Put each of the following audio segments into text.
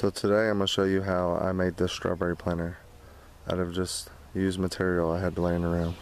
So today I'm going to show you how I made this strawberry planter out of just used material I had laying around.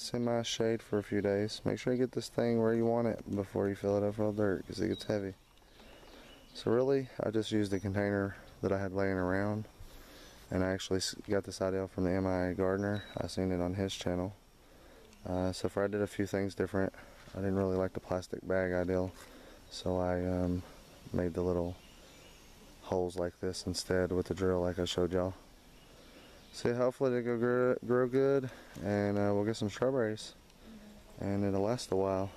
Semi-shade for a few days. Make sure you get this thing where you want it before you fill it up with all dirt, because it gets heavy. So really, I just used the container that I had laying around, and I actually got this idea from the MIA Gardener. I seen it on his channel. So far I did a few things different. I didn't really like the plastic bag ideal, so I made the little holes like this instead with the drill like I showed y'all. So hopefully they grow good, and we'll get some strawberries, and it'll last a while.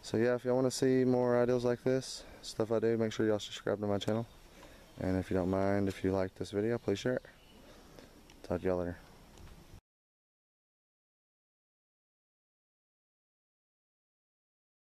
So yeah, if y'all want to see more ideas like this, stuff I do, make sure y'all subscribe to my channel. And if you don't mind, if you like this video, please share it. Talk to y'all later.